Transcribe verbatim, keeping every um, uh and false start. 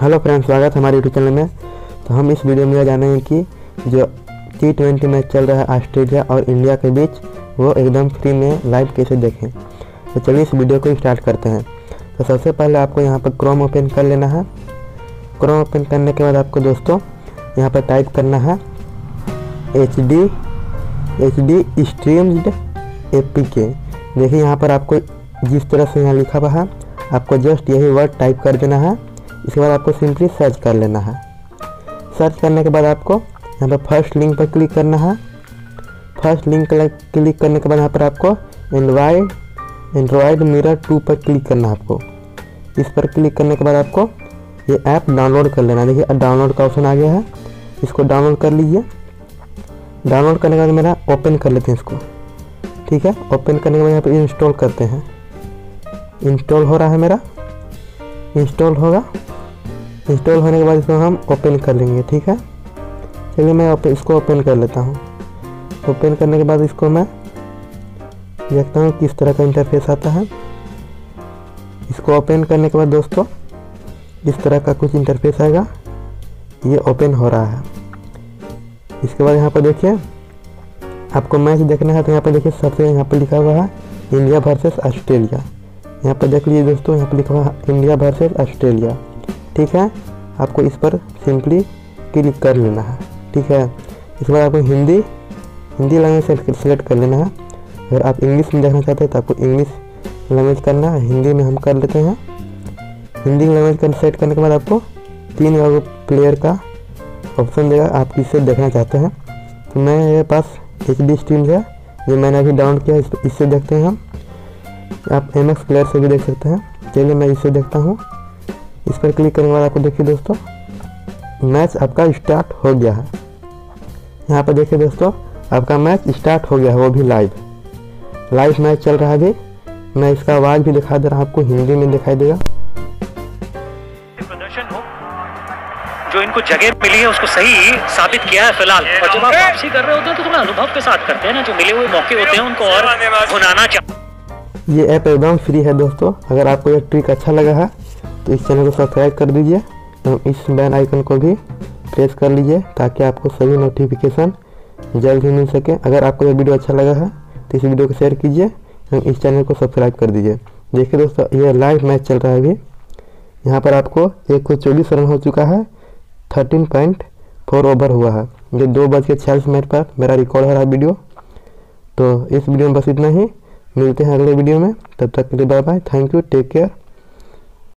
Hello friends, स्वागत है हमारे यूट्यूब चैनल में। तो हम इस वीडियो में यह जानेंगे कि जो टी ट्वेंटी मैच चल रहा है ऑस्ट्रेलिया और इंडिया के बीच, वो एकदम फ्री में लाइव कैसे देखें। तो चलिए इस वीडियो को स्टार्ट करते हैं। तो सबसे पहले आपको यहाँ पर क्रोम ओपन कर लेना है। क्रोम ओपन करने के बाद आपको दोस्तों यहाँ पर टाइप करना है H D H D streams A P K. देखिए यहाँ पर आपको जिस तरह से यहाँ लिखा हुआ है, आपको जस्ट यही वर्ड टाइप कर देना है। इसके बाद आपको सिंपली सर्च कर लेना है। सर्च करने के बाद आपको यहाँ पर फर्स्ट लिंक पर क्लिक करना है। फर्स्ट लिंक क्लिक करने के बाद यहाँ पर आपको एंड्रॉयड एंड्रॉयड मिरर टू पर क्लिक करना है। आपको इस पर क्लिक करने के बाद आपको ये ऐप डाउनलोड कर लेना है। देखिए अब डाउनलोड का ऑप्शन आ गया है, इसको डाउनलोड कर लीजिए। डाउनलोड करने के बाद मेरा ओपन कर लेते हैं इसको, ठीक है। ओपन करने के बाद यहाँ पर इंस्टॉल करते हैं। इंस्टॉल हो रहा है मेरा, इंस्टॉल होगा। इंस्टॉल होने के बाद इसको हम ओपन कर लेंगे, ठीक है। चलिए मैं ओपन इसको ओपन कर लेता हूँ। ओपन करने के बाद इसको मैं देखता हूँ किस तरह का इंटरफेस आता है। इसको ओपन करने के बाद दोस्तों इस तरह का कुछ इंटरफेस आएगा, ये ओपन हो रहा है। इसके बाद यहाँ पर देखिए आपको मैच देखना है। तो यहाँ पर देखिए सबसे यहाँ पर लिखा हुआ है इंडिया वर्सेस ऑस्ट्रेलिया। यहाँ पर देख लीजिए दोस्तों, यहाँ पर लिखा हुआ है इंडिया वर्सेस ऑस्ट्रेलिया, ठीक है। आपको इस पर सिंपली क्लिक कर लेना है, ठीक है। इसके बाद आपको हिंदी हिंदी लैंग्वेज सेलेक्ट कर लेना है। अगर आप इंग्लिश में देखना चाहते हैं तो आपको इंग्लिश लैंग्वेज करना है। हिंदी में हम कर लेते हैं। हिंदी लैंग्वेज का सेलेक्ट करने के बाद आपको तीन लोगों प्लेयर का ऑप्शन देगा, आप किससे देखना चाहते हैं। तो मेरे पास एच डी स्ट्रीम्स है जो मैंने अभी डाउनलोड किया, इससे इस देखते हैं हम। आप एम एक्स प्लेयर से भी देख सकते हैं। चलिए मैं इससे देखता हूँ। इस पर क्लिक करने के बाद आपको देखिए दोस्तों मैच आपका स्टार्ट हो गया है। यहाँ पर देखिए दोस्तों आपका मैच स्टार्ट हो गया है, वो भी लाइव लाइव मैच चल रहा है अभी। मैं इसका आवाज़ भी दिखा दे रहा हूँ, आपको हिंदी में दिखाई देगा। जो इनको जगह मिली है उसको सही साबित किया है फिलहाल, और जब आप वापसी कर रहे होते हैं तो थोड़ा अनुभव के साथ करते हैं ना, जो मिले हुए मौके होते हैं उनको और भुनाना चाहिए। ये ऐप एकदम फ्री है दोस्तों। अगर आपको ये ट्रिक अच्छा लगा है तो इस चैनल को सब्सक्राइब कर दीजिए, तो इस बेल आइकन को भी प्रेस कर लीजिए ताकि आपको सभी नोटिफिकेशन जल्द ही मिल सके। अगर आपको ये वीडियो अच्छा लगा है तो इस वीडियो को शेयर कीजिए, तो इस चैनल को सब्सक्राइब कर दीजिए। देखिए दोस्तों ये लाइव मैच चल रहा है अभी। यहाँ पर आपको एक सौ चौबीस रन हो चुका है, थर्टीन पॉइंट फोर ओवर हुआ है। ये दो बज के छियालीस मिनट पर मेरा रिकॉर्ड हो रहा है वीडियो। तो इस वीडियो में बस इतना ही, मिलते हैं अगले वीडियो में। तब तक के लिए bye bye, thank you, take care.